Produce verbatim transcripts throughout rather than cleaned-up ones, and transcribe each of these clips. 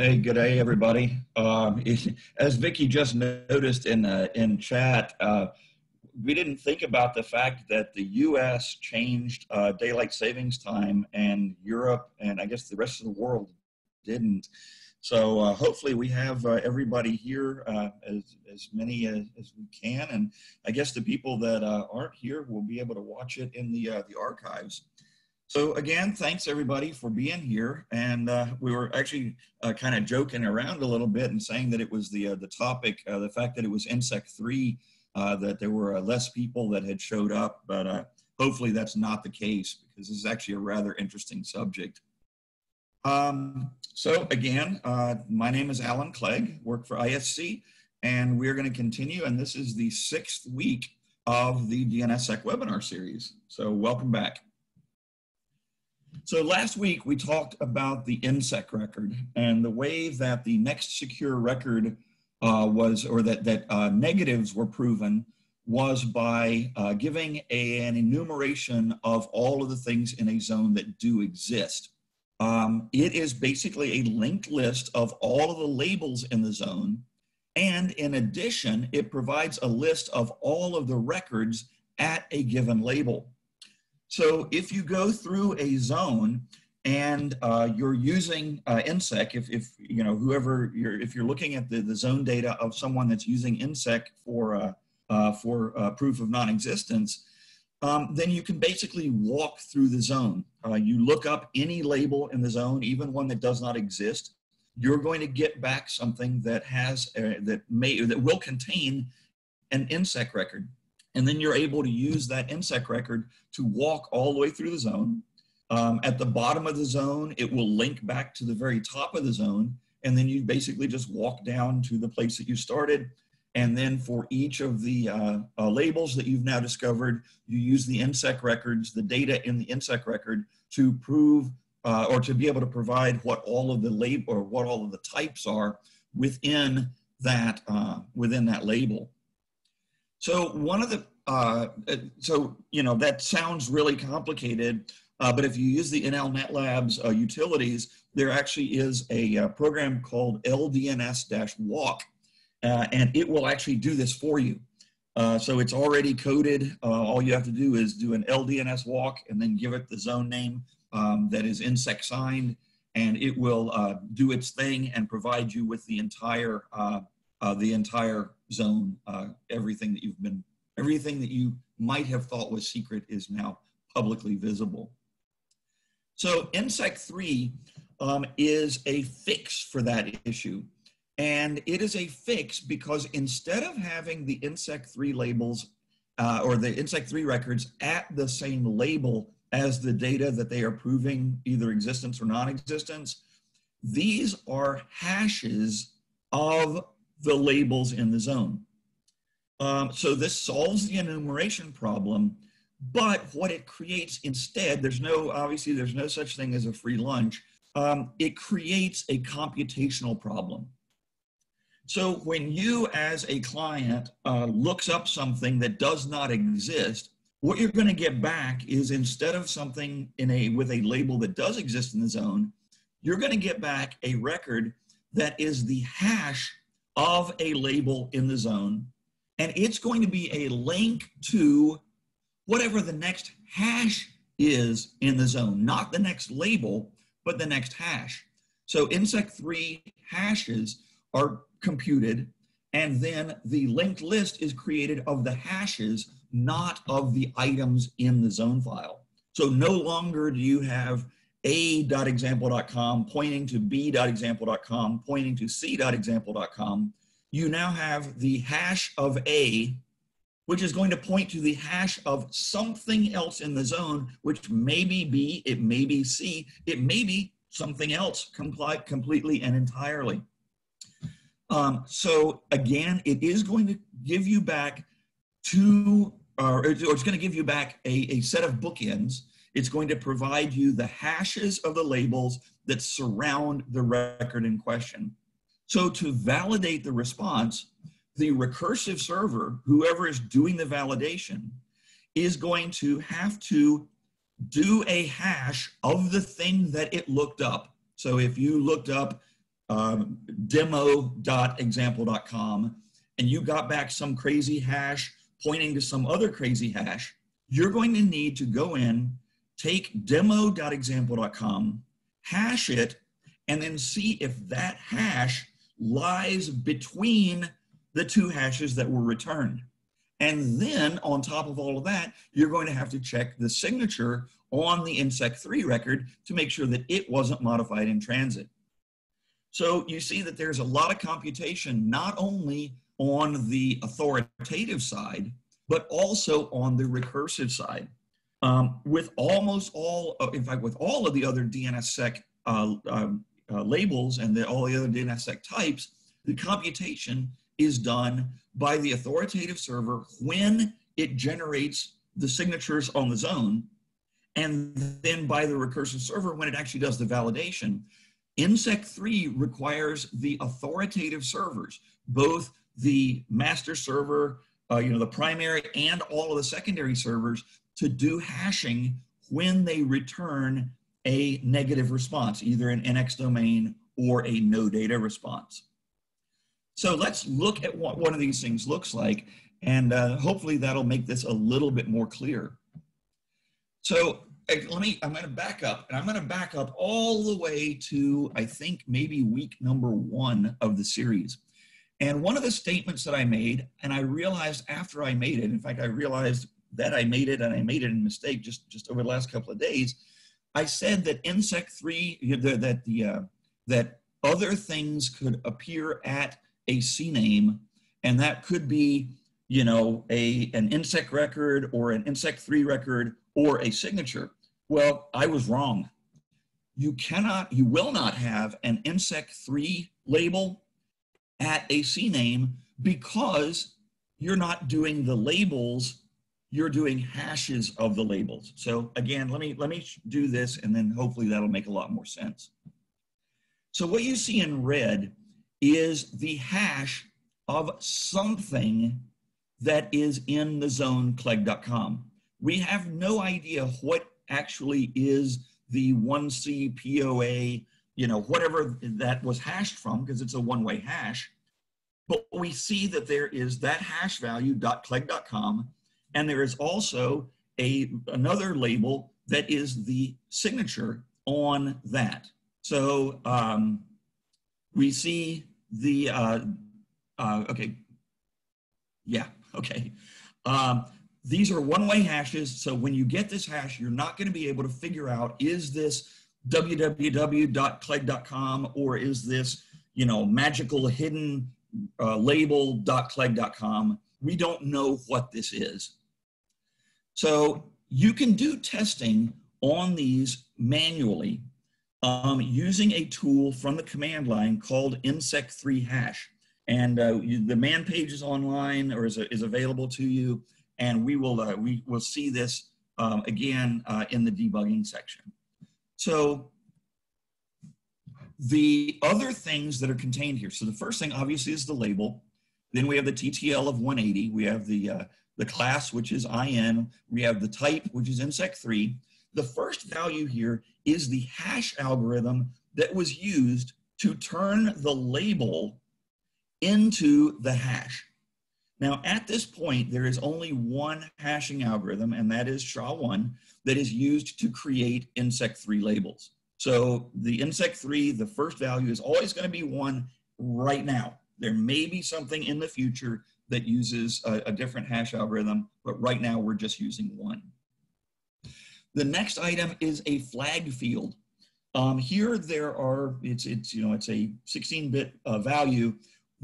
Hey, good day, everybody. Um, as Vicki just noticed in uh, in chat, uh, we didn't think about the fact that the U S changed uh, daylight savings time, and Europe, and I guess the rest of the world didn't. So uh, hopefully we have uh, everybody here, uh, as, as many as, as we can, and I guess the people that uh, aren't here will be able to watch it in the, uh, the archives. So again, thanks everybody for being here. And uh, we were actually uh, kind of joking around a little bit and saying that it was the, uh, the topic, uh, the fact that it was N S E C three, uh, that there were uh, less people that had showed up, but uh, hopefully that's not the case because this is actually a rather interesting subject. Um, so again, uh, my name is Alan Clegg, work for I S C, and we're going to continue, and this is the sixth week of the D N S S E C webinar series. So welcome back. So last week we talked about the N S E C record and the way that the next secure record uh, was, or that, that uh, negatives were proven, was by uh, giving a, an enumeration of all of the things in a zone that do exist. Um, it is basically a linked list of all of the labels in the zone, and in addition, it provides a list of all of the records at a given label. So if you go through a zone and uh, you're using uh, N S E C, if, if you know whoever you're, if you're looking at the, the zone data of someone that's using N S E C for uh, uh, for uh, proof of non-existence, Um, then you can basically walk through the zone. Uh, you look up any label in the zone, even one that does not exist. You're going to get back something that has uh, that may that will contain an N S E C record, and then you're able to use that N S E C record to walk all the way through the zone. Um, at the bottom of the zone, it will link back to the very top of the zone, and then you basically just walk down to the place that you started. And then for each of the uh, uh, labels that you've now discovered, you use the N S E C records, the data in the N S E C record, to prove uh, or to be able to provide what all of the label or what all of the types are within that uh, within that label. So one of the uh, so you know that sounds really complicated, uh, but if you use the N L Netlabs uh, utilities, there actually is a uh, program called L D N S WALK. Uh, and it will actually do this for you. Uh, so it's already coded. Uh, all you have to do is do an L D N S walk and then give it the zone name um, that is N S E C signed, and it will uh, do its thing and provide you with the entire uh, uh, the entire zone. Uh, everything that you've been, everything that you might have thought was secret is now publicly visible. So N S E C three um, is a fix for that issue. And it is a fix because instead of having the N S E C three labels uh, or the N S E C three records at the same label as the data that they are proving either existence or non-existence, these are hashes of the labels in the zone. Um, so this solves the enumeration problem, but what it creates instead, there's no, obviously there's no such thing as a free lunch, um, it creates a computational problem. So when you as a client uh, looks up something that does not exist, what you're going to get back is instead of something in a, with a label that does exist in the zone, you're going to get back a record that is the hash of a label in the zone. And it's going to be a link to whatever the next hash is in the zone, not the next label, but the next hash. So N S E C three hashes are computed, and then the linked list is created of the hashes, not of the items in the zone file. So no longer do you have a dot example dot com pointing to b dot example dot com pointing to c dot example dot com. You now have the hash of A, which is going to point to the hash of something else in the zone, which may be B, it may be C, it may be something else completely and entirely. Um, so again, it is going to give you back two, or it's going to give you back a, a set of bookends. It's going to provide you the hashes of the labels that surround the record in question. So to validate the response, the recursive server, whoever is doing the validation, is going to have to do a hash of the thing that it looked up. So if you looked up um, demo dot example dot com, and you got back some crazy hash pointing to some other crazy hash, you're going to need to go in, take demo dot example dot com, hash it, and then see if that hash lies between the two hashes that were returned. And then on top of all of that, you're going to have to check the signature on the N S E C three record to make sure that it wasn't modified in transit. So you see that there's a lot of computation, not only on the authoritative side, but also on the recursive side. Um, with almost all, in fact, with all of the other DNSSEC uh, uh, uh, labels and the, all the other DNSSEC types, the computation is done by the authoritative server when it generates the signatures on the zone, and then by the recursive server when it actually does the validation. N S E C three requires the authoritative servers, both the master server, uh, you know, the primary and all of the secondary servers, to do hashing when they return a negative response, either an N X domain or a no data response. So let's look at what one of these things looks like, and uh, hopefully that'll make this a little bit more clear. So let me, I'm gonna back up, and I'm gonna back up all the way to, I think, maybe week number one of the series. And one of the statements that I made, and I realized after I made it, in fact, I realized that I made it, and I made it in mistake just, just over the last couple of days, I said that N S E C three, that, the, uh, that other things could appear at a C NAME, and that could be, you know, a, an N S E C record or an N S E C three record or a signature. Well, I was wrong. You cannot, you will not have an N S E C three label at a C NAME because you're not doing the labels, you're doing hashes of the labels. So again, let me, let me do this, and then hopefully that'll make a lot more sense. So what you see in red is the hash of something that is in the zone clegg dot com. We have no idea what actually is the one C P O A, you know, whatever that was hashed from, because it's a one-way hash, but we see that there is that hash value .clegg dot com, and there is also a, another label that is the signature on that. So um, we see the, uh, uh, okay, yeah, okay. Um, these are one-way hashes, so when you get this hash, you're not gonna be able to figure out, is this w w w dot clegg dot com or is this, you know, magical hidden uh, label dot clegg dot com. We don't know what this is. So you can do testing on these manually um, using a tool from the command line called N S E C three hash. And uh, you, the man page is online, or is, is available to you, and we will, uh, we will see this um, again uh, in the debugging section. So the other things that are contained here, so the first thing obviously is the label. Then we have the T T L of one eighty. We have the, uh, the class, which is I N. We have the type, which is N S E C three. The first value here is the hash algorithm that was used to turn the label into the hash. Now, at this point, there is only one hashing algorithm, and that is S H A one, that is used to create N S E C three labels. So the N S E C three, the first value is always going to be one right now. There may be something in the future that uses a, a different hash algorithm, but right now we're just using one. The next item is a flag field. Um, here there are, it's, it's, you know, it's a sixteen bit uh, value.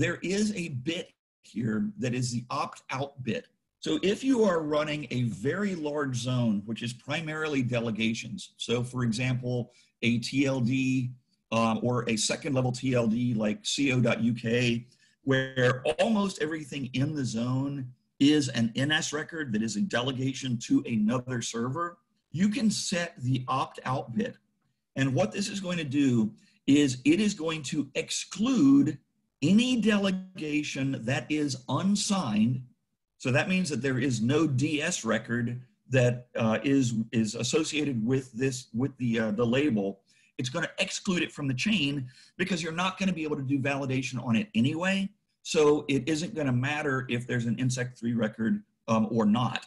There is a bit here that is the opt-out bit. So if you are running a very large zone, which is primarily delegations, so for example, a T L D um, or a second level T L D like co dot U K, where almost everything in the zone is an N S record that is a delegation to another server, you can set the opt-out bit. And what this is going to do is it is going to exclude any delegation that is unsigned. So that means that there is no D S record that uh, is, is associated with this, with the, uh, the label. It's going to exclude it from the chain because you're not going to be able to do validation on it anyway. So it isn't going to matter if there's an N S E C three record um, or not.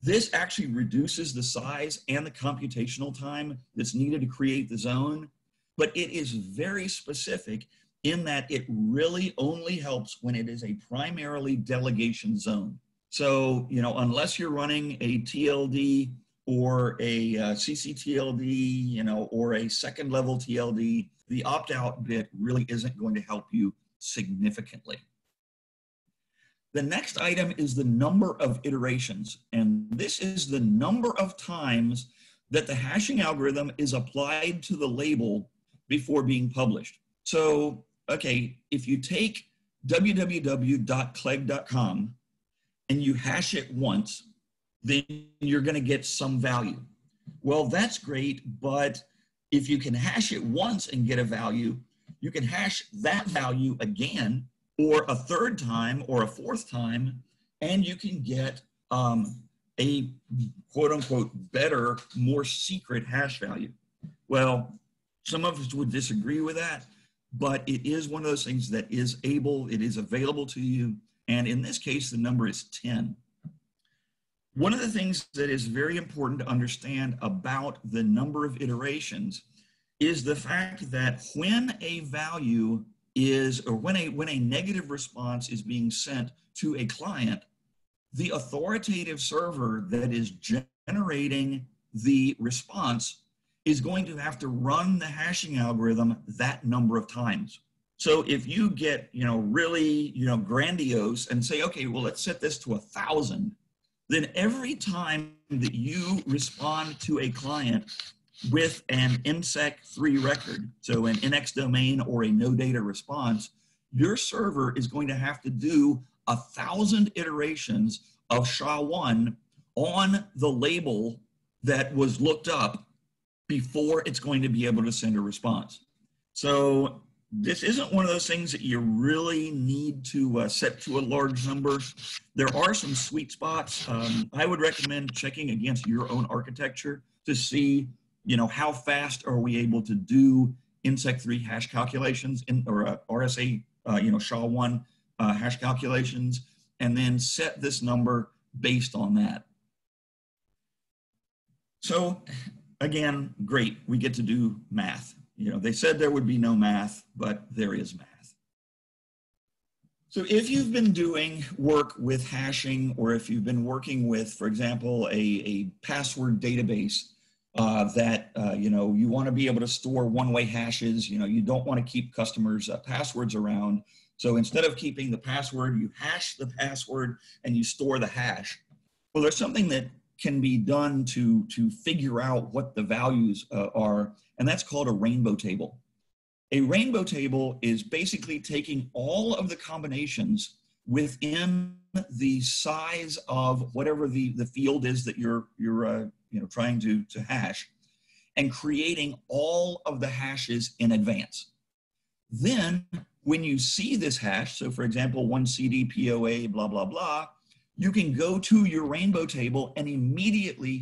This actually reduces the size and the computational time that's needed to create the zone, but it is very specific in that it really only helps when it is a primarily delegation zone. So, you know, unless you're running a T L D or a uh, C C T L D, you know, or a second level T L D, the opt-out bit really isn't going to help you significantly. The next item is the number of iterations, and this is the number of times that the hashing algorithm is applied to the label before being published. So, okay, if you take w w w dot clegg dot com and you hash it once, then you're going to get some value. Well, that's great, but if you can hash it once and get a value, you can hash that value again, or a third time, or a fourth time, and you can get um, a quote-unquote better, more secret hash value. Well, some of us would disagree with that, but it is one of those things that is able, it is available to you, and in this case, the number is ten. One of the things that is very important to understand about the number of iterations is the fact that when a value is, or when a, when a negative response is being sent to a client, the authoritative server that is generating the response is going to have to run the hashing algorithm that number of times. So if you get, you know, really, you know, grandiose and say, okay, well, let's set this to a thousand, then every time that you respond to a client with an N S E C three record, so an N X domain or a no data response, your server is going to have to do a thousand iterations of S H A one on the label that was looked up before it's going to be able to send a response. So this isn't one of those things that you really need to uh, set to a large number. There are some sweet spots. Um, I would recommend checking against your own architecture to see, you know, how fast are we able to do N S E C three hash calculations in, or uh, R S A, uh, you know, S H A one uh, hash calculations, and then set this number based on that. So again, great, we get to do math. You know, they said there would be no math, but there is math. So if you've been doing work with hashing, or if you've been working with, for example, a, a password database, Uh, that, uh, you know, you want to be able to store one-way hashes, you know, you don't want to keep customers' uh, passwords around. So instead of keeping the password, you hash the password and you store the hash. Well, there's something that can be done to, to figure out what the values uh, are, and that's called a rainbow table. A rainbow table is basically taking all of the combinations within the size of whatever the, the field is that you're, you're uh, you know, trying to, to hash, and creating all of the hashes in advance. Then when you see this hash, so for example, one C D P O A, blah, blah, blah, you can go to your rainbow table and immediately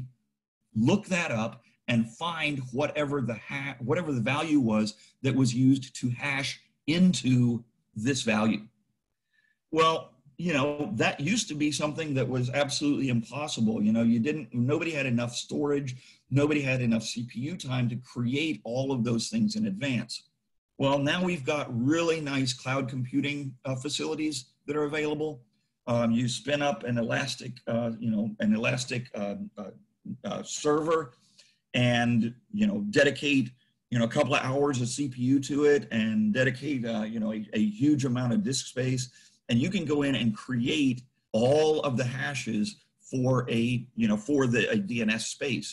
look that up and find whatever the, ha whatever the value was that was used to hash into this value. Well, you know, that used to be something that was absolutely impossible. You know, you didn't, nobody had enough storage, nobody had enough C P U time to create all of those things in advance. Well, now we've got really nice cloud computing uh, facilities that are available. Um, you spin up an elastic, uh, you know, an elastic uh, uh, uh, server, and, you know, dedicate, you know, a couple of hours of C P U to it, and dedicate, uh, you know, a, a huge amount of disk space. And you can go in and create all of the hashes for a, you know, for the a D N S space.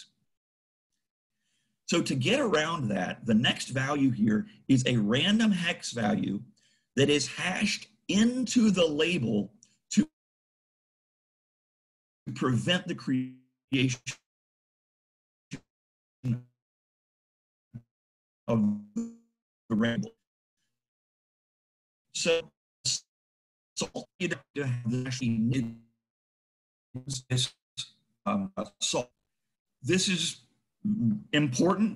So to get around that, the next value here is a random hex value that is hashed into the label to prevent the creation of the random. So So you don't have to actually need this um, salt. This is important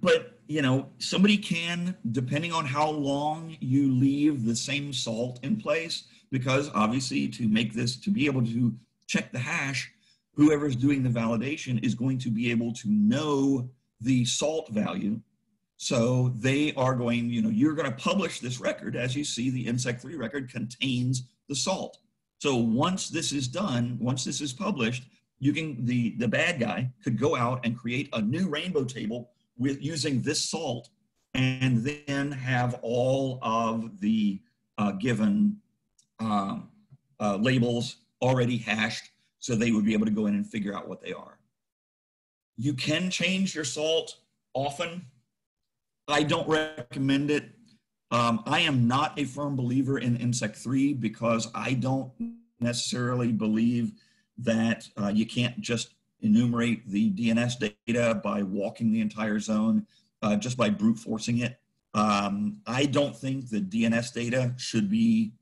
But, you know, somebody can, depending on how long you leave the same salt in place, because obviously to make this, to be able to check the hash, whoever's doing the validation is going to be able to know the salt value. So they are going, you know, you're going to publish this record. As you see, the N S E C three record contains the salt. So once this is done, once this is published, you can, the, the bad guy could go out and create a new rainbow table with using this salt, and then have all of the uh, given um, uh, labels already hashed, so they would be able to go in and figure out what they are. You can change your salt often. I don't recommend it. Um, I am not a firm believer in N S E C three because I don't necessarily believe that uh, you can't just enumerate the D N S data by walking the entire zone, uh, just by brute forcing it. Um, I don't think the D N S data should be,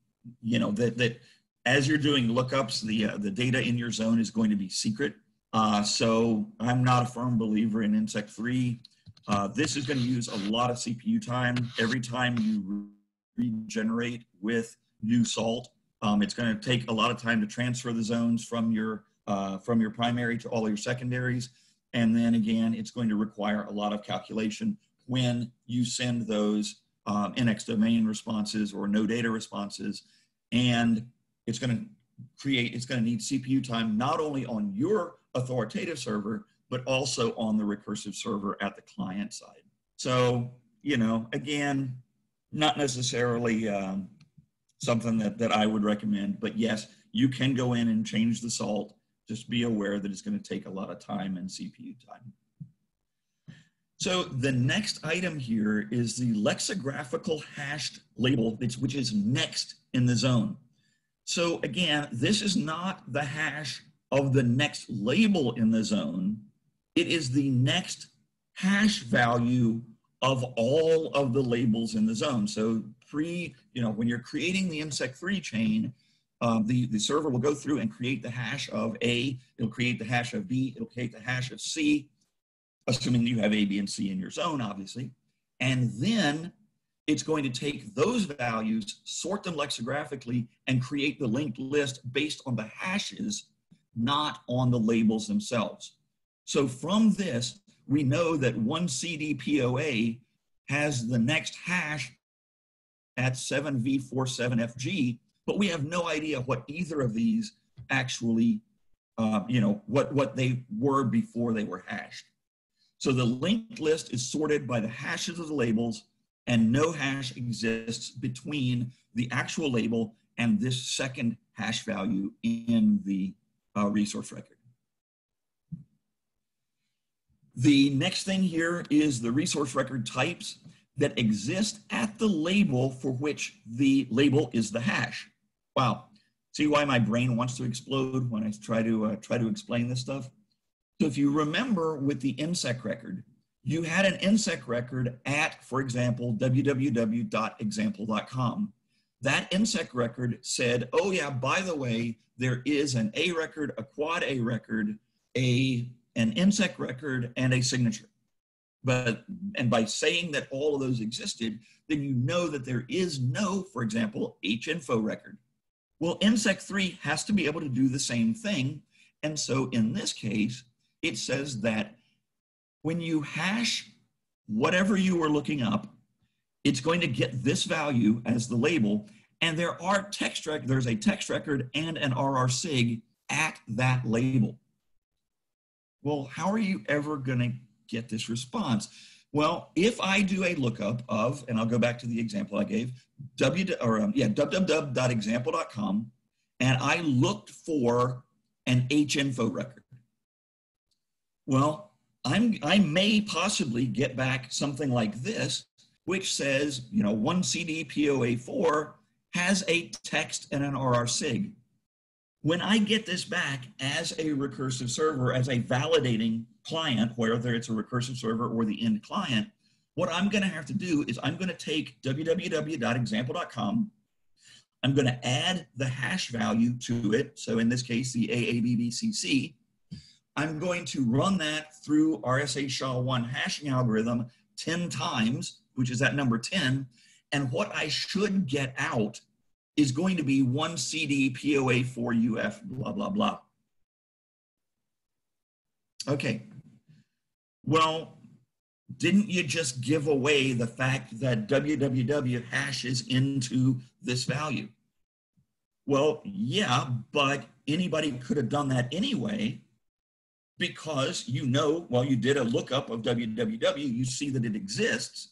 you know, that, that as you're doing lookups, the, uh, the data in your zone is going to be secret. Uh, so I'm not a firm believer in N S E C three. Uh, this is going to use a lot of C P U time. Every time you regenerate with new salt, um, it's going to take a lot of time to transfer the zones from your Uh, from your primary to all your secondaries. And then again, it's going to require a lot of calculation when you send those um, N X domain responses or no data responses. And it's going to create, it's going to need C P U time, not only on your authoritative server, but also on the recursive server at the client side. So, you know, again, not necessarily um, something that, that I would recommend, but yes, you can go in and change the salt. Just be aware that it's going to take a lot of time and C P U time. So the next item here is the lexicographical hashed label, which is next in the zone. So again, this is not the hash of the next label in the zone. It is the next hash value of all of the labels in the zone. So pre, you know, when you're creating the N S E C three chain, Um, the, the server will go through and create the hash of A, it'll create the hash of B, it'll create the hash of C, assuming you have A, B, and C in your zone, obviously. And then it's going to take those values, sort them lexicographically, and create the linked list based on the hashes, not on the labels themselves. So from this, we know that one C D P O A has the next hash at seven V forty-seven F G, but we have no idea what either of these actually, uh, you know, what, what they were before they were hashed. So the linked list is sorted by the hashes of the labels, and no hash exists between the actual label and this second hash value in the uh, resource record. The next thing here is the resource record types that exist at the label for which the label is the hash. Wow, see why my brain wants to explode when I try to uh, try to explain this stuff? So if you remember with the N S E C record, you had an N S E C record at, for example, w w w dot example dot com. That N S E C record said, oh yeah, by the way, there is an A record, a quad A record, a, an N S E C record, and a signature. But, and by saying that all of those existed, then you know that there is no, for example, H info record. Well, N S E C three has to be able to do the same thing. And so in this case, it says that when you hash whatever you were looking up, it's going to get this value as the label. And there are text rec- there's a text record and an R R sig at that label. Well, how are you ever going to get this response? Well, if I do a lookup of, and I'll go back to the example I gave, w, or, um, yeah, w w w dot example dot com, and I looked for an H info record. Well, I'm, I may possibly get back something like this, which says, you know, one C D P O A four has a text and an R R sig. When I get this back as a recursive server, as a validating client, whether it's a recursive server or the end client, what I'm going to have to do is I'm going to take w w w dot example dot com, I'm going to add the hash value to it, so in this case the A A B B C C, I'm going to run that through R S A S H A one hashing algorithm ten times, which is that number ten, and what I should get out is going to be one C D P O A four U F, blah, blah, blah. Okay, well, didn't you just give away the fact that W W W hashes into this value? Well, yeah, but anybody could have done that anyway, because you know, while you did a lookup of W W W, you see that it exists.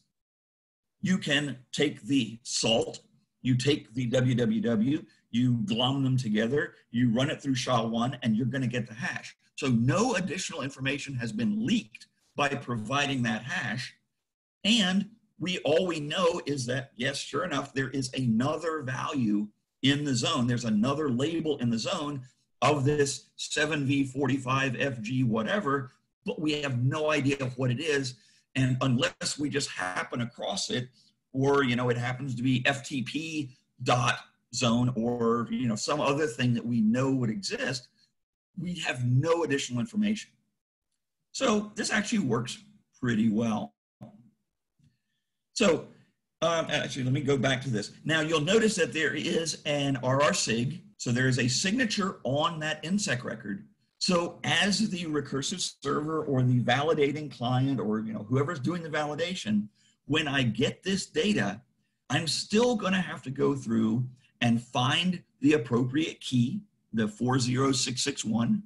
You can take the salt, you take the W W W, you glom them together, you run it through S H A one, and you're going to get the hash. So no additional information has been leaked by providing that hash. And we all we know is that, yes, sure enough, there is another value in the zone. There's another label in the zone of this seven V forty-five F G whatever, but we have no idea what it is. And unless we just happen across it, or, you know, it happens to be F T P dot zone, or, you know, some other thing that we know would exist, we have no additional information. So this actually works pretty well. So um, actually, let me go back to this. Now you'll notice that there is an R R S I G. So there is a signature on that N S E C record. So as the recursive server or the validating client, or, you know, whoever's doing the validation, when I get this data, I'm still going to have to go through and find the appropriate key, the four zero six six one,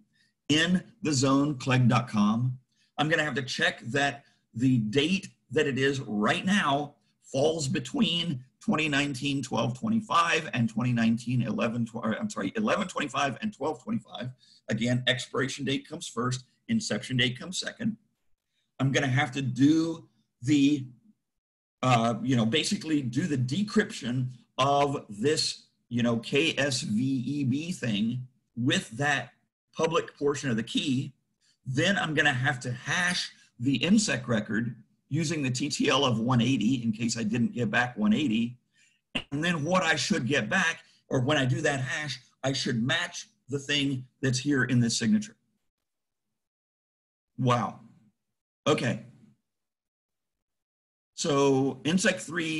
in the zone clegg dot com. I'm going to have to check that the date that it is right now falls between twenty nineteen twelve twenty-five and twenty nineteen eleven, I'm sorry, eleven twenty-five and twelve twenty-five. Again, expiration date comes first, inception date comes second. I'm going to have to do the Uh, you know, basically do the decryption of this, you know, K S V E B thing with that public portion of the key. Then I'm going to have to hash the N S E C record using the T T L of one eighty in case I didn't get back one eighty. And then what I should get back, or when I do that hash, I should match the thing that's here in this signature. Wow. Okay. So N S E C three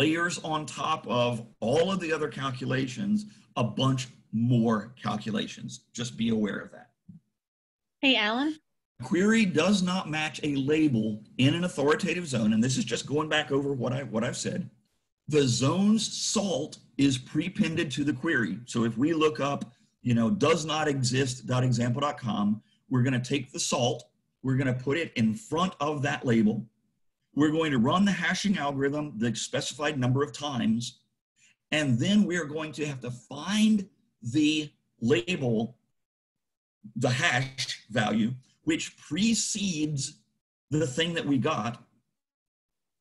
layers on top of all of the other calculations, a bunch more calculations. Just be aware of that. Hey, Alan. Query does not match a label in an authoritative zone, and this is just going back over what, I, what I've said. The zone's salt is prepended to the query. So if we look up, you know, does not exist.example dot com, we're going to take the salt, we're going to put it in front of that label. We're going to run the hashing algorithm the specified number of times, and then we're going to have to find the label, the hash value, which precedes the thing that we got.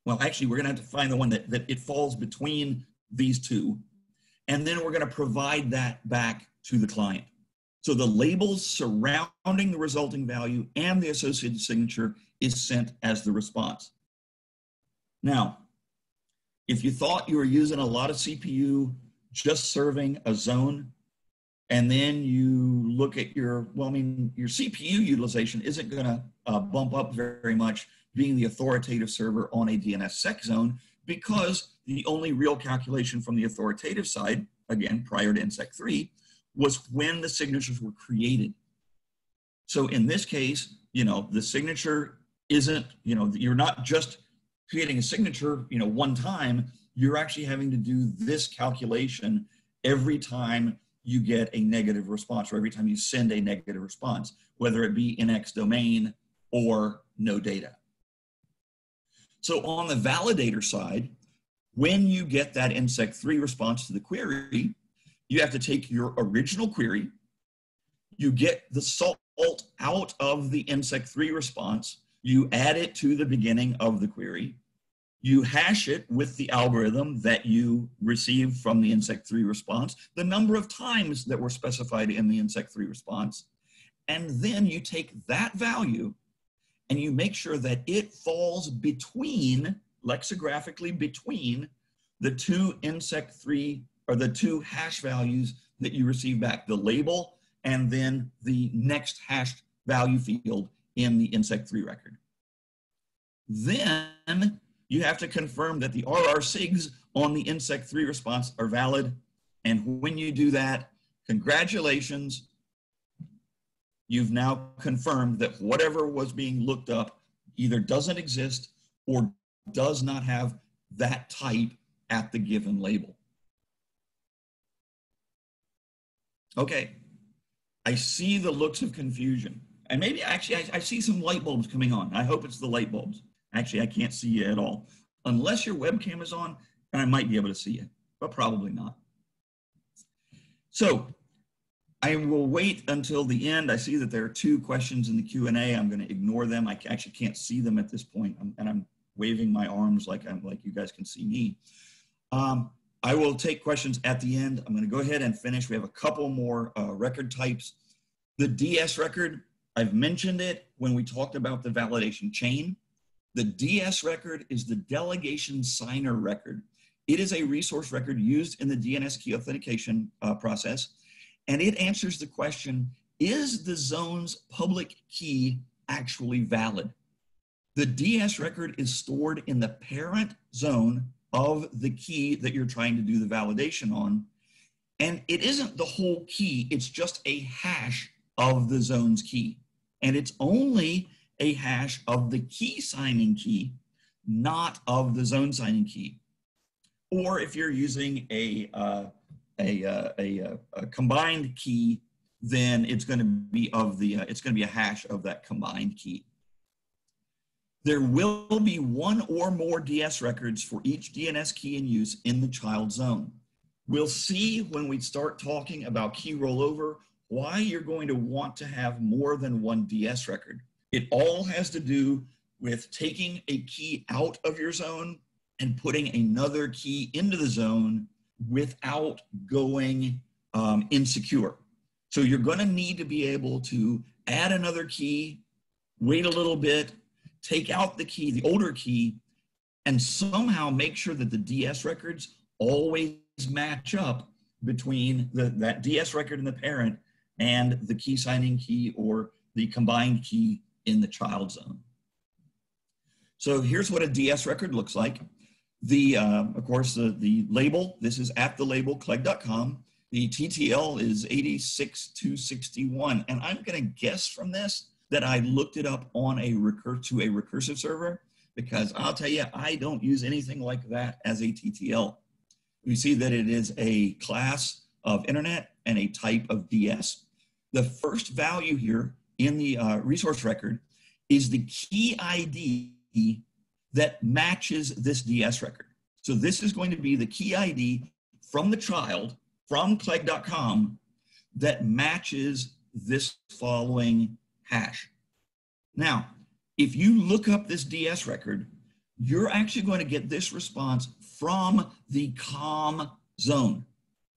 Well, actually, we're going to have to find the one that, that it falls between these two, and then we're going to provide that back to the client. So the labels surrounding the resulting value and the associated signature is sent as the response. Now, if you thought you were using a lot of C P U just serving a zone, and then you look at your, well, I mean, your C P U utilization isn't going to uh, bump up very much being the authoritative server on a D N S S E C zone, because the only real calculation from the authoritative side, again, prior to N S E C three, was when the signatures were created. So in this case, you know, the signature isn't, you know, you're not just creating a signature, you know, one time, you're actually having to do this calculation every time you get a negative response, or every time you send a negative response, whether it be N X domain or no data. So on the validator side, when you get that N S E C three response to the query, you have to take your original query, you get the salt out of the N S E C three response, you add it to the beginning of the query, you hash it with the algorithm that you received from the N S E C three response, the number of times that were specified in the N S E C three response, and then you take that value and you make sure that it falls between, lexicographically between, the two N S E C three, or the two hash values that you receive back, the label and then the next hashed value field in the N S E C three record. then you have to confirm that the R R S I Gs on the N S E C three response are valid. And when you do that, congratulations, you've now confirmed that whatever was being looked up either doesn't exist or does not have that type at the given label. Okay, I see the looks of confusion. And maybe actually I, I see some light bulbs coming on. I hope it's the light bulbs. Actually, I can't see you at all. Unless your webcam is on, and I might be able to see you, but probably not. So I will wait until the end. I see that there are two questions in the Q and A. I'm gonna ignore them. I actually can't see them at this point. I'm, and I'm waving my arms like, I'm, like you guys can see me. Um, I will take questions at the end. I'm gonna go ahead and finish. We have a couple more uh, record types. The D S record, I've mentioned it when we talked about the validation chain. The D S record is the delegation signer record. It is a resource record used in the D N S key authentication uh, process, and it answers the question, is the zone's public key actually valid? The D S record is stored in the parent zone of the key that you're trying to do the validation on, and it isn't the whole key, it's just a hash of the zone's key, and it's only a hash of the key signing key, not of the zone signing key. Or if you're using a, uh, a, uh, a, a combined key, then it's going to be of the uh, it's going to be a hash of that combined key. There will be one or more D S records for each D N S key in use in the child zone. We'll see when we start talking about key rollover why you're going to want to have more than one D S record. It all has to do with taking a key out of your zone and putting another key into the zone without going um, insecure. So you're gonna need to be able to add another key, wait a little bit, take out the key, the older key, and somehow make sure that the D S records always match up between the, that D S record in the parent and the key signing key or the combined key in the child zone. So here's what a D S record looks like. The, uh, of course, the, the label, this is at the label, clegg dot com. The T T L is eight six two six one. And I'm gonna guess from this that I looked it up on a recur to a recursive server, because I'll tell you, I don't use anything like that as a T T L. You see that it is a class of internet and a type of D S. The first value here in the uh, resource record is the key I D that matches this D S record. So this is going to be the key I D from the child, from clegg dot com, that matches this following hash. Now, if you look up this D S record, you're actually going to get this response from the com zone,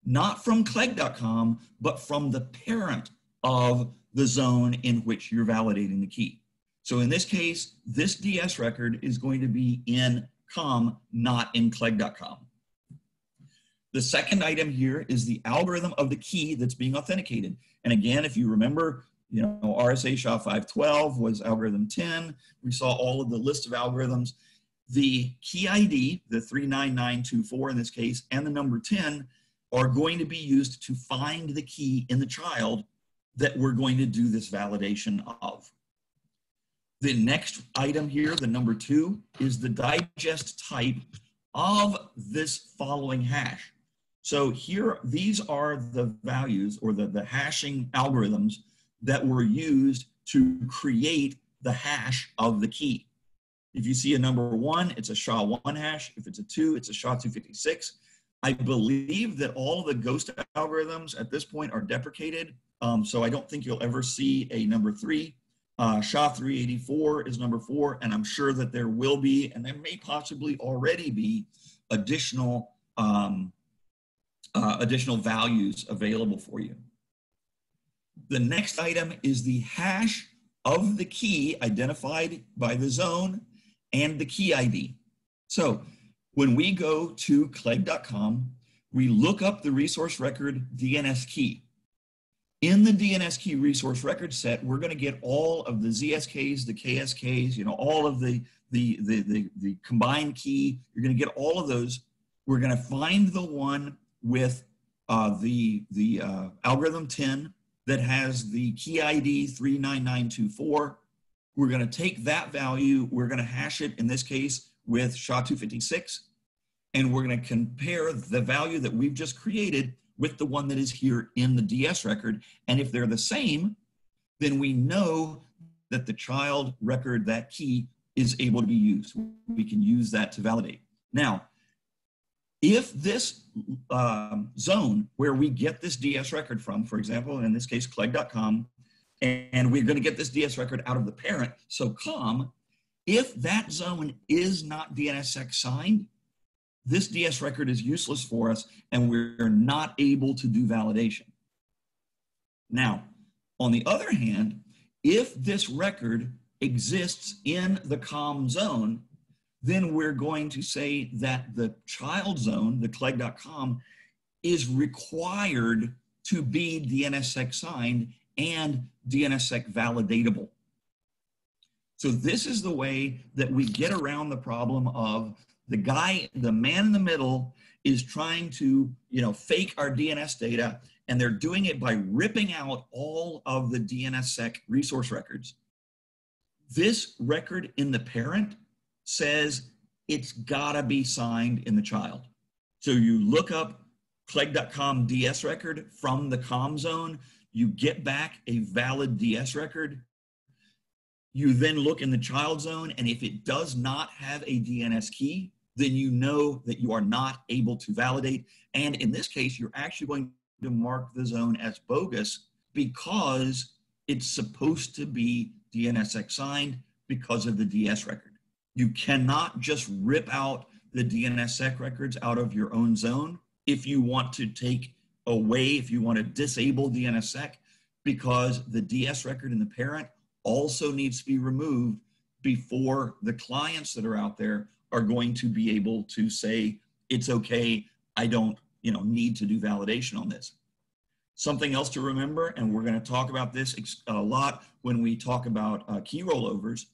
not from clegg dot com, but from the parent of the zone in which you're validating the key. So in this case, this D S record is going to be in com, not in clegg dot com. The second item here is the algorithm of the key that's being authenticated. And again, if you remember, you know, R S A S H A five twelve was algorithm ten. We saw all of the list of algorithms. The key I D, the three nine nine two four in this case, and the number ten are going to be used to find the key in the child that we're going to do this validation of. The next item here, the number two, is the digest type of this following hash. So here, these are the values or the, the hashing algorithms that were used to create the hash of the key. If you see a number one, it's a S H A one hash. If it's a two, it's a S H A two fifty-six. I believe that all the ghost algorithms at this point are deprecated. Um, so I don't think you'll ever see a number three. Uh, S H A three eighty-four is number four, and I'm sure that there will be, and there may possibly already be, additional, um, uh, additional values available for you. The next item is the hash of the key identified by the zone and the key I D. So when we go to clegg dot com, we look up the resource record D N S key. In the D N S key resource record set, we're going to get all of the Z S Ks, the K S Ks, you know, all of the, the, the, the, the combined key. You're going to get all of those. We're going to find the one with uh, the, the uh, algorithm ten that has the key I D three nine nine two four. We're going to take that value. We're going to hash it, in this case, with S H A two fifty-six. And we're going to compare the value that we've just created with the one that is here in the D S record. And if they're the same, then we know that the child record, that key, is able to be used. We can use that to validate. Now, if this um, zone where we get this D S record from, for example, in this case, clegg dot com, and we're going to get this D S record out of the parent, so com, if that zone is not D N S S E C signed, this D S record is useless for us, and we're not able to do validation. Now, on the other hand, if this record exists in the com zone, then we're going to say that the child zone, the clegg dot com, is required to be D N S S E C signed and D N S S E C validatable. So this is the way that we get around the problem of the guy, the man in the middle is trying to, you know, fake our D N S data, and they're doing it by ripping out all of the D N S S E C resource records. This record in the parent says it's gotta be signed in the child. So you look up clegg dot com D S record from the com zone, you get back a valid D S record. You then look in the child zone, and if it does not have a D N S key, then you know that you are not able to validate. And in this case, you're actually going to mark the zone as bogus because it's supposed to be D N S S E C signed because of the D S record. You cannot just rip out the D N S S E C records out of your own zone if you want to take away, if you want to disable D N S S E C, because the D S record in the parent also needs to be removed before the clients that are out there are going to be able to say, it's okay, I don't, you know, need to do validation on this. Something else to remember, and we're going to talk about this a lot when we talk about uh, key rollovers,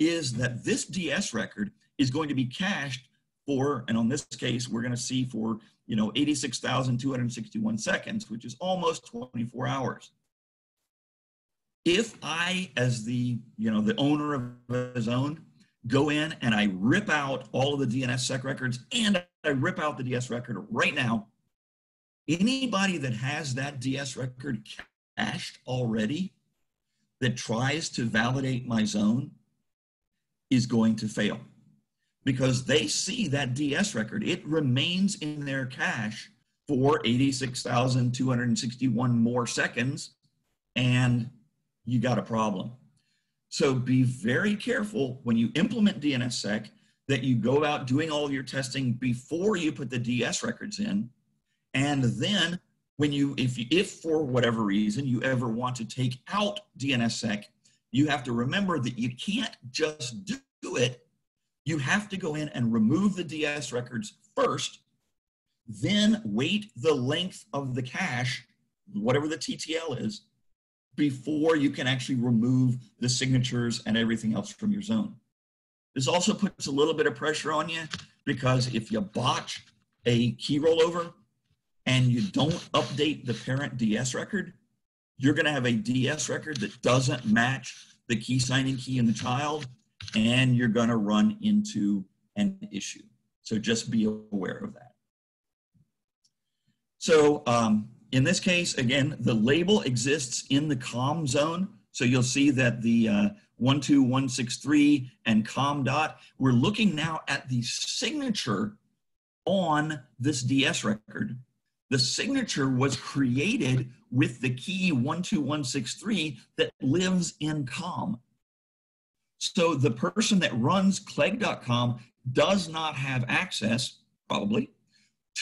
is that this D S record is going to be cached for, and on this case, we're going to see for, you know, eighty-six thousand two hundred sixty-one seconds, which is almost twenty-four hours. If I, as the, you know, the owner of a zone, go in and I rip out all of the D N S S E C records and I rip out the D S record right now, anybody that has that D S record cached already that tries to validate my zone is going to fail because they see that D S record. It remains in their cache for eighty-six thousand two hundred sixty-one more seconds, and you got a problem. So be very careful when you implement D N S S E C that you go out doing all your testing before you put the D S records in. And then when you, if, you, if for whatever reason you ever want to take out D N S S E C, you have to remember that you can't just do it. You have to go in and remove the D S records first, then wait the length of the cache, whatever the T T L is, before you can actually remove the signatures and everything else from your zone. This also puts a little bit of pressure on you because if you botch a key rollover and you don't update the parent D S record, you're gonna have a D S record that doesn't match the key signing key in the child, and you're gonna run into an issue. So just be aware of that. So, um, in this case, again, the label exists in the com zone. So you'll see that the uh, one two one six three and com dot, we're looking now at the signature on this D S record. The signature was created with the key one two one six three that lives in com. So the person that runs clegg dot com does not have access, probably,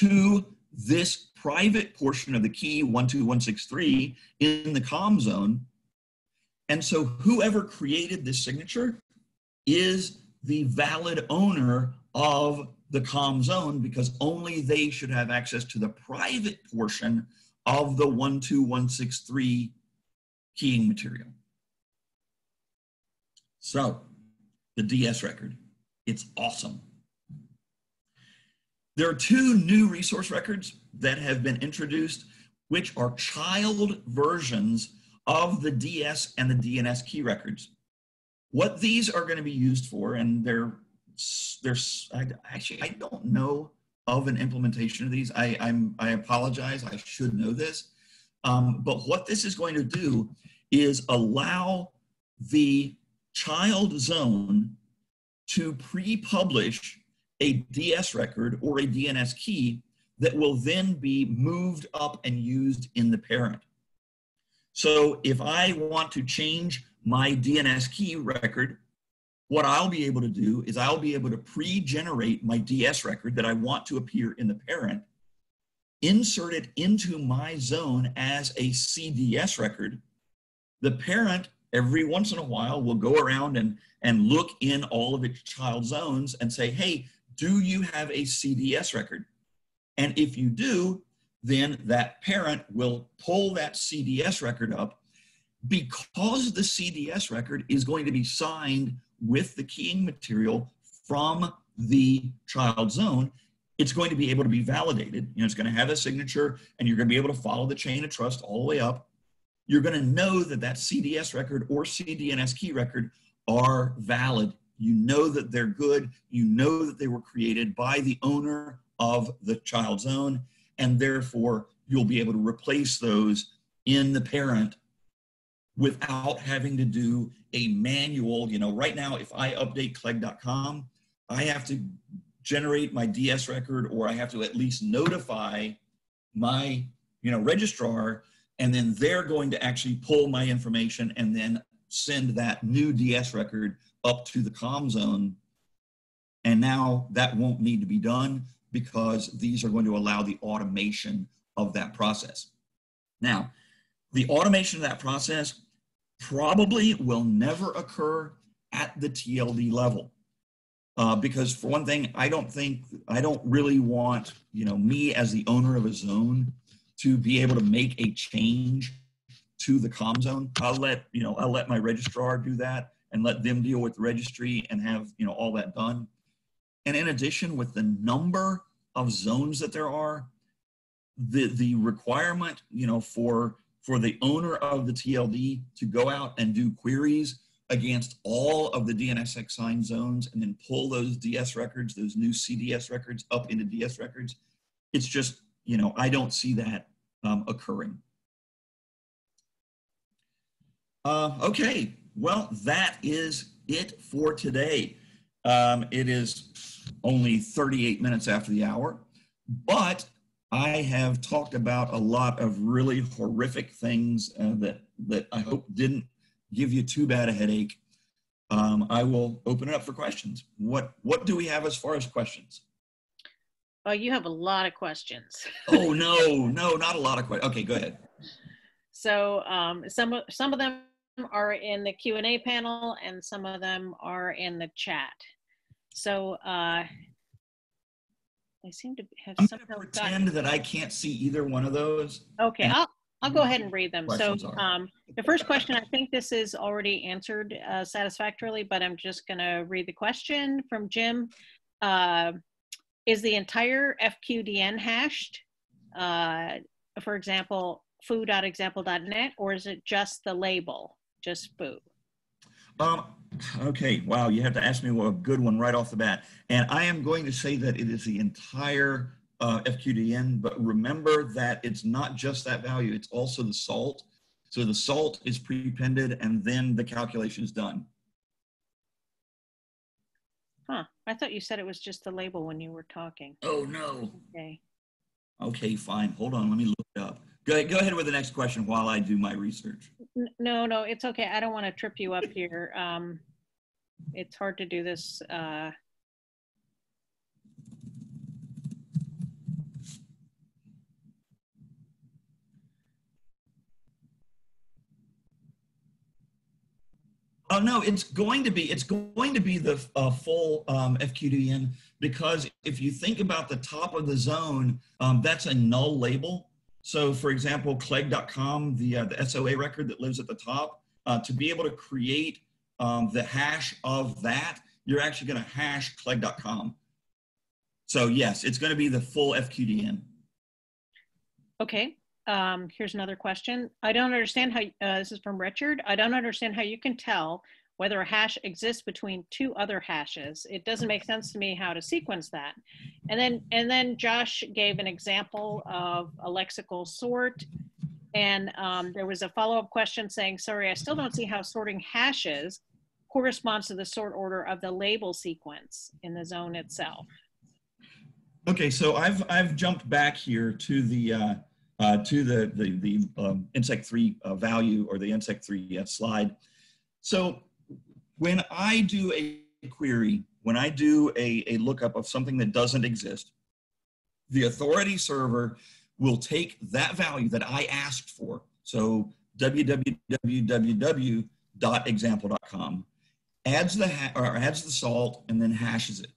to this private portion of the key one two one six three in the com zone. And so whoever created this signature is the valid owner of the com zone because only they should have access to the private portion of the one two one six three keying material. So the D S record. It's awesome. There are two new resource records that have been introduced, which are child versions of the D S and the D N S key records. What these are going to be used for, and they're, they're I, actually, I don't know of an implementation of these. I, I'm, I apologize, I should know this. Um, but what this is going to do is allow the child zone to pre-publish a D S record or a D N S key that will then be moved up and used in the parent. So if I want to change my D N S key record, what I'll be able to do is I'll be able to pre-generate my D S record that I want to appear in the parent, insert it into my zone as a C D S record. The parent, every once in a while, will go around and, and look in all of its child zones and say, hey, do you have a C D S record? And if you do, then that parent will pull that C D S record up. Because the C D S record is going to be signed with the keying material from the child zone, it's going to be able to be validated. You know, it's going to have a signature, and you're going to be able to follow the chain of trust all the way up. You're going to know that that C D S record or C D N S key record are valid. You know that they're good. You know that they were created by the owner of the child zone, and therefore you'll be able to replace those in the parent without having to do a manual. You know, right now, if I update clegg dot com, I have to generate my D S record, or I have to at least notify my, you know, registrar, and then they're going to actually pull my information and then send that new D S record up to the com zone. And now that won't need to be done, because these are going to allow the automation of that process. Now, the automation of that process probably will never occur at the T L D level. Uh, because for one thing, I don't think, I don't really want, you know, me as the owner of a zone to be able to make a change to the com zone. I'll let, you know, I'll let my registrar do that and let them deal with the registry and have, you know, all that done. And in addition, with the number of zones that there are, the, the requirement, you know, for, for the owner of the T L D to go out and do queries against all of the D N S S E C signed zones and then pull those D S records, those new C D S records up into D S records, it's just, you know, I don't see that um, occurring. Uh, okay, well, that is it for today. Um, it is only thirty-eight minutes after the hour, but I have talked about a lot of really horrific things uh, that, that I hope didn't give you too bad a headache. Um, I will open it up for questions. What, what do we have as far as questions? Oh, you have a lot of questions. Oh, no, no, not a lot of questions. Okay, go ahead. So um, some, some of them are in the Q and A panel, and some of them are in the chat. So uh, I seem to have I'm somehow pretend gotten... that I can't see either one of those. Okay, I'll, I'll go ahead and read them. So um, the first question, I think this is already answered uh, satisfactorily, but I'm just going to read the question from Jim. Uh, is the entire F Q D N hashed, uh, for example, foo dot example dot net, or is it just the label, just foo? Um, okay, wow, you have to ask me a good one right off the bat. And I am going to say that it is the entire uh, F Q D N, but remember that it's not just that value, it's also the salt. So the salt is prepended, and then the calculation is done. Huh, I thought you said it was just the label when you were talking. Oh, no. Okay. Okay, fine, hold on, let me look it up. Go ahead, go ahead with the next question while I do my research. No, no, it's okay. I don't want to trip you up here. Um, it's hard to do this. Uh... Oh no, it's going to be it's going to be the uh, full um, F Q D N, because if you think about the top of the zone, um, that's a null label. So, for example, clegg dot com, the, uh, the S O A record that lives at the top, uh, to be able to create um, the hash of that you're actually going to hash clegg dot com. So yes, it's going to be the full F Q D N. Okay. Um, here's another question. I don't understand how, uh, this is from Richard. I don't understand how you can tell whether a hash exists between two other hashes. It doesn't make sense to me how to sequence that. And then, and then Josh gave an example of a lexical sort. And um, there was a follow-up question saying, sorry, I still don't see how sorting hashes corresponds to the sort order of the label sequence in the zone itself. Okay, so I've, I've jumped back here to the, uh, Uh, to the, the, the um, N S E C three uh, value, or the N S E C three uh, slide. So when I do a query, when I do a, a lookup of something that doesn't exist, the authority server will take that value that I asked for. So w w w dot example dot com, adds the, ha or adds the salt, and then hashes it.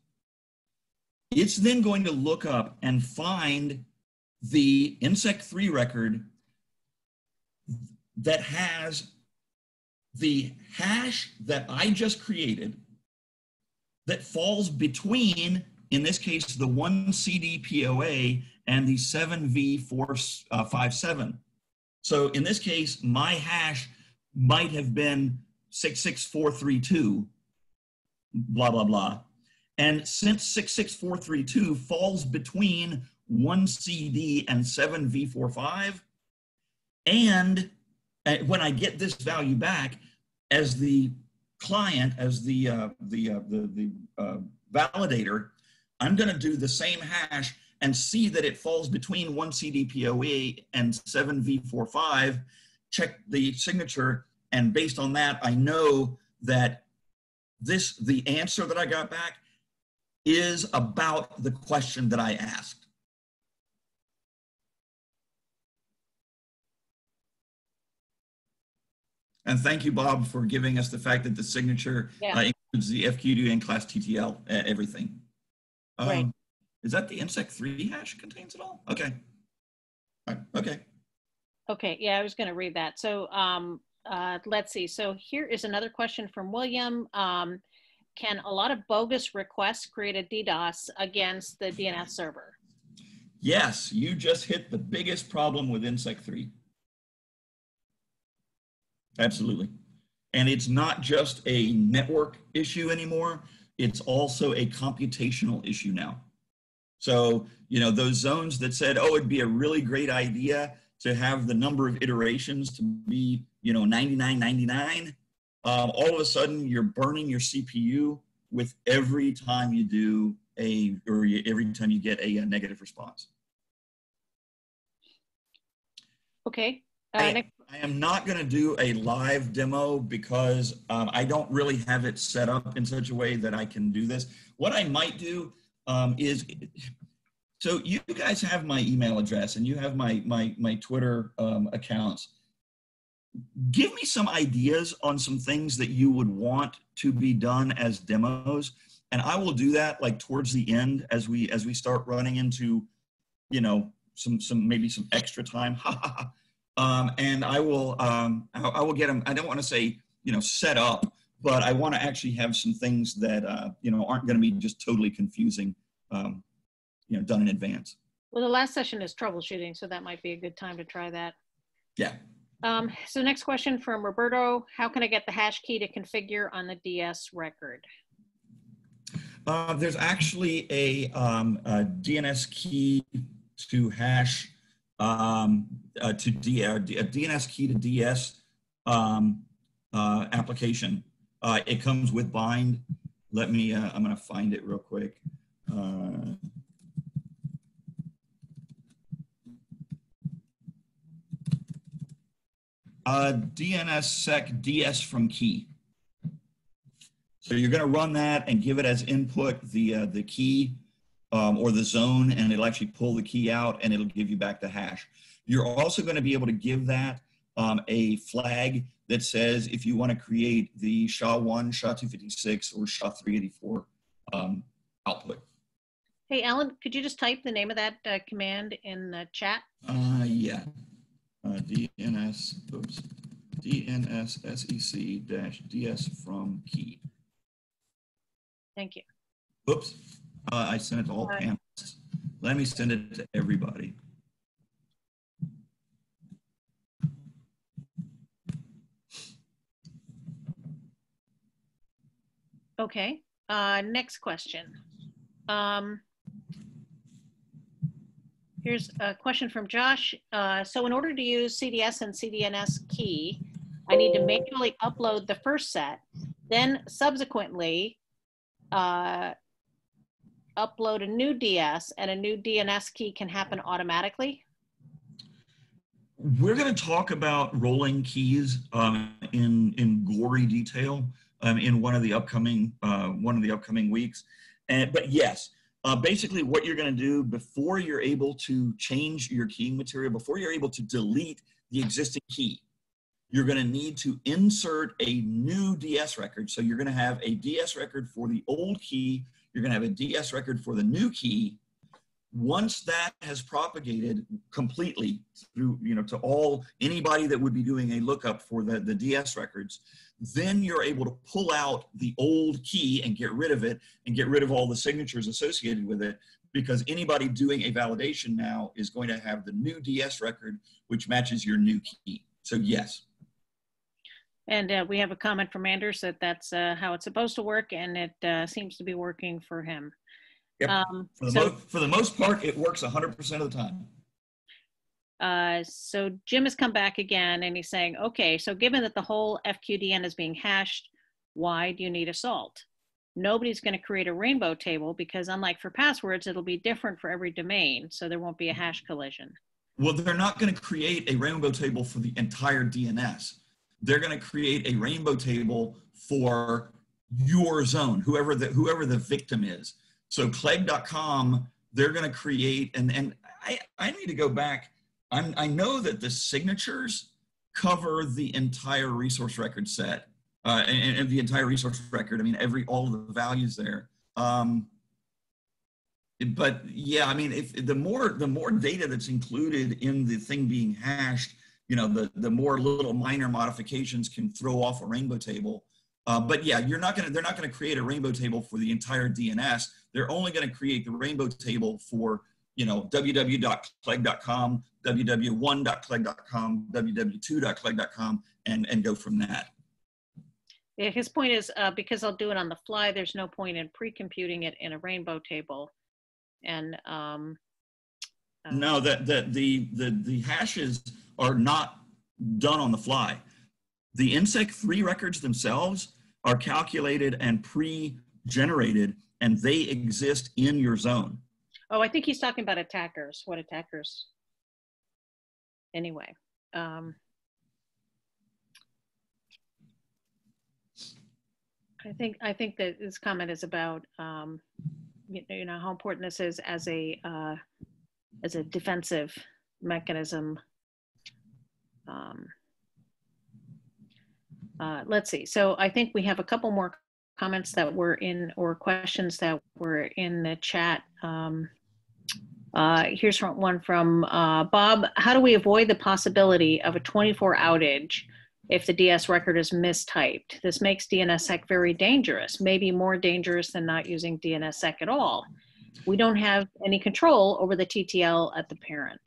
It's then going to look up and find the N S E C three record that has the hash that I just created that falls between, in this case, the one C D P O A and the seven V four fifty-seven. So in this case, my hash might have been six six four three two, blah, blah, blah. And since six six four three two falls between one C D and seven V forty-five, and when I get this value back, as the client, as the uh, the uh, the, the uh, validator, I'm going to do the same hash and see that it falls between one C D P O A and seven V forty-five. Check the signature, and based on that, I know that this the answer that I got back is about the question that I asked. And thank you, Bob, for giving us the fact that the signature yeah. uh, includes the F Q D N class T T L, uh, everything. Um, right. Is that the N S E C three hash contains it all? Okay. All right. Okay. Okay. Yeah, I was going to read that. So um, uh, let's see. So here is another question from William. Um, can a lot of bogus requests create a DDoS against the D N S server? Yes. You just hit the biggest problem with N S E C three. Absolutely. And it's not just a network issue anymore. It's also a computational issue now. So, you know, those zones that said, oh, it'd be a really great idea to have the number of iterations to be, you know, ninety-nine ninety-nine, um, all of a sudden you're burning your C P U with every time you do a, or every time you get a, a negative response. Okay. Uh, I, next I am not going to do a live demo because um, I don't really have it set up in such a way that I can do this. What I might do um, is, so you guys have my email address and you have my, my, my Twitter um, accounts. Give me some ideas on some things that you would want to be done as demos. And I will do that like towards the end as we, as we start running into, you know, some, some, maybe some extra time. Ha ha ha. Um, and I will, um, I, I will get them. I don't want to say, you know, set up, but I want to actually have some things that, uh, you know, aren't going to be just totally confusing, um, you know, done in advance. Well, the last session is troubleshooting, so that might be a good time to try that. Yeah. Um, so next question from Roberto. How can I get the hash key to configure on the D S record? Uh, there's actually a, um, a D N S key to hash Um, uh, to D, uh, D, a D N S key to D S um, uh, application. Uh, it comes with bind. Let me, uh, I'm going to find it real quick. Uh, uh, D N S S E C D S from key. So you're going to run that and give it as input the, uh, the key. Um, or the zone, and it'll actually pull the key out and it'll give you back the hash. You're also going to be able to give that um, a flag that says if you want to create the S H A one, S H A two fifty-six, or S H A three eighty-four um, output. Hey, Alan, could you just type the name of that uh, command in the chat? Uh, yeah. Uh, D N S, oops, D N S S E C D S from key. Thank you. Oops, uh, I sent all uh, panelists. Let me send it to everybody. Okay, uh, next question. Um, here's a question from Josh. Uh, so in order to use C D S and C D N S key, I need to manually upload the first set, then subsequently uh, upload a new D S, and a new D N S key can happen automatically? We're gonna talk about rolling keys um, in, in gory detail. Um, in one of the upcoming uh, one of the upcoming weeks, and but yes, uh, basically what you're going to do before you're able to change your keying material, before you're able to delete the existing key, you're going to need to insert a new D S record. So you're going to have a D S record for the old key. You're going to have a D S record for the new key. Once that has propagated completely through, you know, to all, anybody that would be doing a lookup for the, the D S records, then you're able to pull out the old key and get rid of it and get rid of all the signatures associated with it, because anybody doing a validation now is going to have the new D S record, which matches your new key. So yes. And uh, we have a comment from Anders that that's uh, how it's supposed to work, and it uh, seems to be working for him. Yep. Um, for, the so, for the most part, it works one hundred percent of the time. Uh, so Jim has come back again, and he's saying, okay, so given that the whole F Q D N is being hashed, why do you need a salt? Nobody's going to create a rainbow table because unlike for passwords, it'll be different for every domain, so there won't be a hash collision. Well, they're not going to create a rainbow table for the entire D N S. They're going to create a rainbow table for your zone, whoever the, whoever the victim is. So clegg dot com, they're going to create, and, and I, I need to go back. I'm, I know that the signatures cover the entire resource record set, uh, and, and the entire resource record. I mean, every, all of the values there. Um, but yeah, I mean, if the more, the more data that's included in the thing being hashed, you know, the, the more little minor modifications can throw off a rainbow table. Uh, but yeah, you're not gonna, they're not going to create a rainbow table for the entire D N S. They're only going to create the rainbow table for, you know, w w w dot clegg dot com, w w one dot clegg dot com, w w two dot clegg dot com, and, and go from that. Yeah, his point is uh, because I'll do it on the fly, there's no point in pre-computing it in a rainbow table. And um, uh, no, that the, the, the, the hashes are not done on the fly. The N S E C three records themselves are calculated and pre-generated, and they exist in your zone. Oh, I think he's talking about attackers. What attackers? Anyway. Um, I think I think that this comment is about um, you know, you know how important this is as a uh, as a defensive mechanism. Um, Uh, let's see. So I think we have a couple more comments that were in, or questions that were in the chat. Um, uh, here's one from uh, Bob. How do we avoid the possibility of a twenty-four outage if the D S record is mistyped? This makes D N S sec very dangerous, maybe more dangerous than not using D N S sec at all. We don't have any control over the T T L at the parent.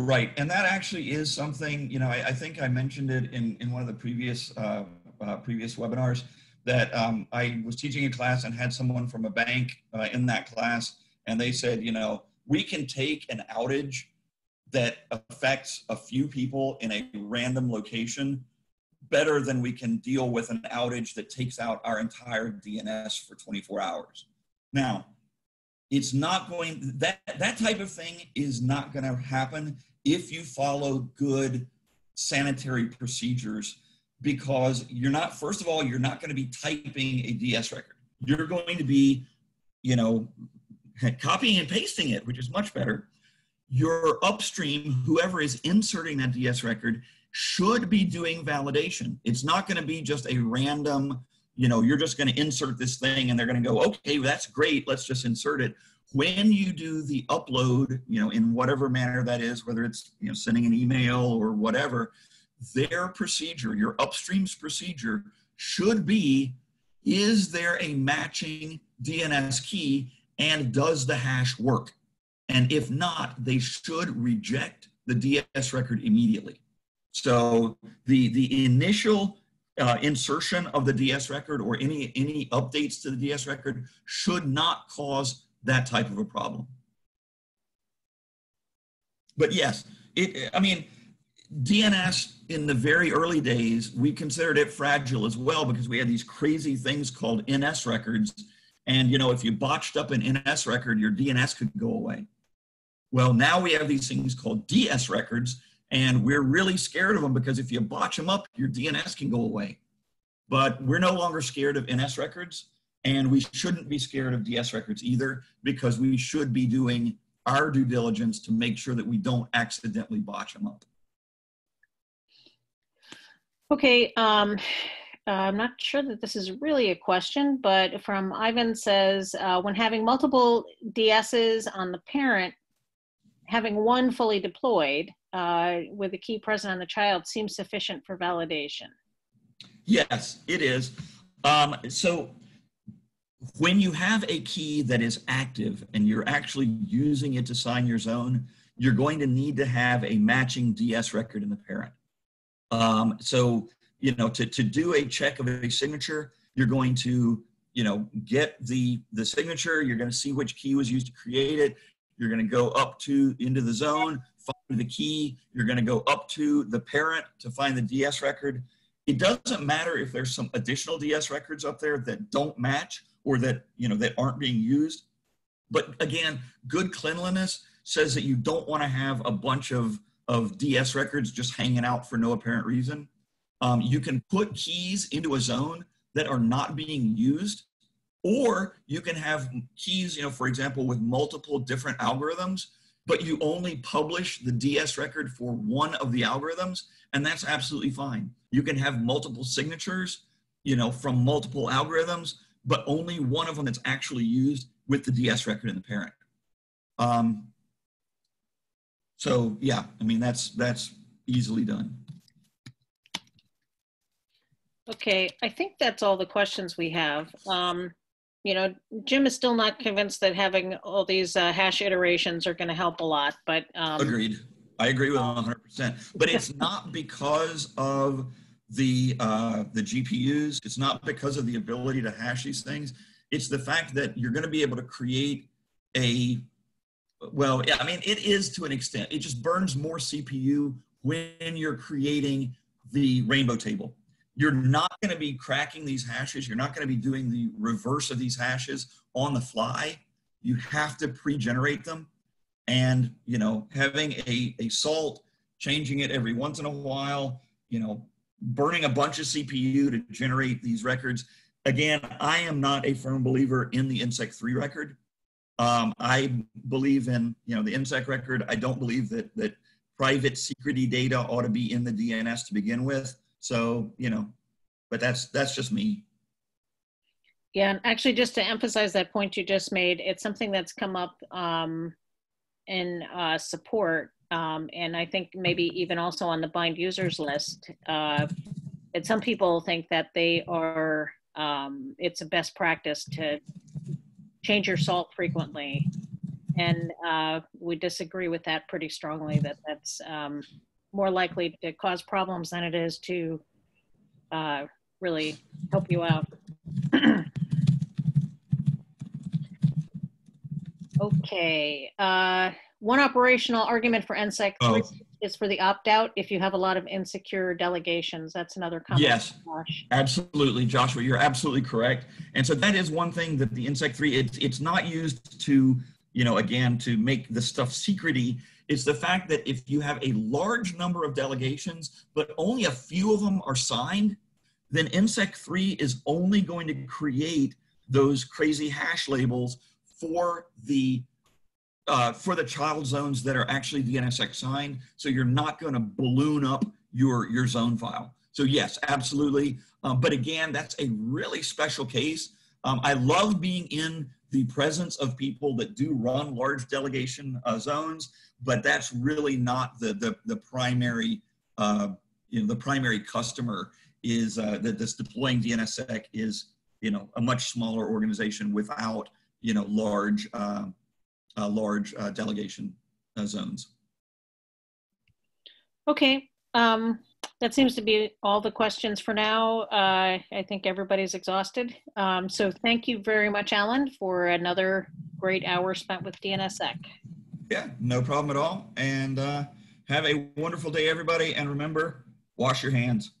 Right, and that actually is something, you know, I, I think I mentioned it in, in one of the previous, uh, uh, previous webinars, that um, I was teaching a class and had someone from a bank uh, in that class, and they said, you know, we can take an outage that affects a few people in a random location better than we can deal with an outage that takes out our entire D N S for twenty-four hours. Now, it's not going, that, that type of thing is not going to happen if you follow good sanitary procedures, because you're not, first of all, you're not going to be typing a D S record. You're going to be, you know, copying and pasting it, which is much better. Your upstream, whoever is inserting that D S record, should be doing validation. It's not going to be just a random, you know, you're just going to insert this thing and they're going to go, okay, well, that's great, let's just insert it. When you do the upload, you know, in whatever manner that is, whether it's, you know, sending an email or whatever, their procedure, your upstream's procedure should be, is there a matching D N S key and does the hash work? And if not, they should reject the D S record immediately. So the, the initial uh, insertion of the D S record or any, any updates to the D S record should not cause that type of a problem. But yes, it, I mean, D N S in the very early days, we considered it fragile as well because we had these crazy things called N S records. And you know, if you botched up an N S record, your D N S could go away. Well, now we have these things called D S records and we're really scared of them because if you botch them up, your D N S can go away. But we're no longer scared of N S records and we shouldn't be scared of D S records either because we should be doing our due diligence to make sure that we don't accidentally botch them up. Okay, um, uh, I'm not sure that this is really a question, but from Ivan says, uh, when having multiple D Ss on the parent, having one fully deployed uh, with the key present on the child seems sufficient for validation. Yes, it is. Um, so when you have a key that is active and you're actually using it to sign your zone, you're going to need to have a matching D S record in the parent. Um, so, you know, to, to do a check of a signature, you're going to, you know, get the, the signature, you're going to see which key was used to create it. You're going to go up to into the zone, find the key. You're going to go up to the parent to find the D S record. It doesn't matter if there's some additional D S records up there that don't match or that, you know, that aren't being used. But again, good cleanliness says that you don't want to have a bunch of of D S records just hanging out for no apparent reason. Um, you can put keys into a zone that are not being used, or you can have keys, you know, for example, with multiple different algorithms, but you only publish the D S record for one of the algorithms, and that's absolutely fine. You can have multiple signatures, you know, from multiple algorithms, but only one of them that's actually used with the D S record in the parent. Um, So yeah, I mean, that's, that's easily done. Okay, I think that's all the questions we have. Um, you know, Jim is still not convinced that having all these uh, hash iterations are gonna help a lot, but. Um, Agreed, I agree with him one hundred percent. But it's not because of the, uh, the G P Us, it's not because of the ability to hash these things. It's the fact that you're gonna be able to create a, Well, yeah, I mean, it is to an extent. It just burns more C P U when you're creating the rainbow table. You're not going to be cracking these hashes. You're not going to be doing the reverse of these hashes on the fly. You have to pre-generate them. And, you know, having a, a salt, changing it every once in a while, you know, burning a bunch of C P U to generate these records. Again, I am not a firm believer in the N S E C three record. Um, I believe in, you know, the N S E C record. I don't believe that, that private secrety data ought to be in the D N S to begin with. So, you know, but that's, that's just me. Yeah, and actually just to emphasize that point you just made, it's something that's come up um, in uh, support. Um, and I think maybe even also on the bind users list, uh, that some people think that they are, um, it's a best practice to change your salt frequently, and uh, we disagree with that pretty strongly. That that's um, more likely to cause problems than it is to uh, really help you out. Okay, uh, one operational argument for N S E C oh. is for the opt-out if you have a lot of insecure delegations. That's another comment. Yes, Josh. Absolutely, Joshua, you're absolutely correct. And so that is one thing that the N S E C three, it's, it's not used to, you know, again, to make the stuff secrety. It's the fact that if you have a large number of delegations, but only a few of them are signed, then N S E C three is only going to create those crazy hash labels for the Uh, for the child zones that are actually D N S S E C signed, so you're not going to balloon up your, your zone file. So yes, absolutely. Um, but again, that's a really special case. Um, I love being in the presence of people that do run large delegation uh, zones, but that's really not the, the, the primary, uh, you know, the primary customer is uh, that this deploying D N S S E C is you know, a much smaller organization without, you know, large, uh, uh, large uh, delegation uh, zones. Okay, um, that seems to be all the questions for now. Uh, I think everybody's exhausted. Um, so thank you very much, Alan, for another great hour spent with D N S S E C. Yeah, no problem at all. And uh, have a wonderful day, everybody. And remember, wash your hands.